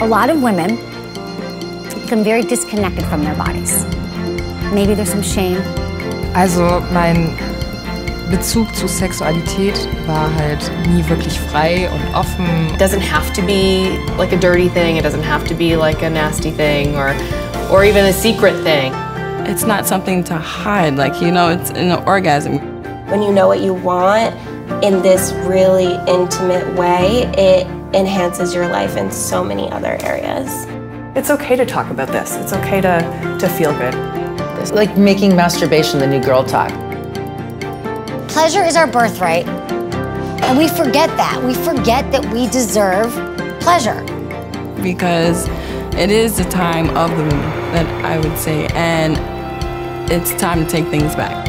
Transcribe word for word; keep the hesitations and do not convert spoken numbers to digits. A lot of women become very disconnected from their bodies. Maybe there's some shame. Also mein Bezug zu Sexualität war halt nie wirklich frei und offen. It doesn't have to be like a dirty thing. It doesn't have to be like a nasty thing or or even a secret thing. It's not something to hide, like, you know, it's an orgasm. When you know what you want in this really intimate way, it enhances your life in so many other areas. It's okay to talk about this. It's okay to, to feel good. It's like making masturbation the new girl talk. Pleasure is our birthright, and we forget that. We forget that we deserve pleasure. Because it is the time of the moon, that I would say, and it's time to take things back.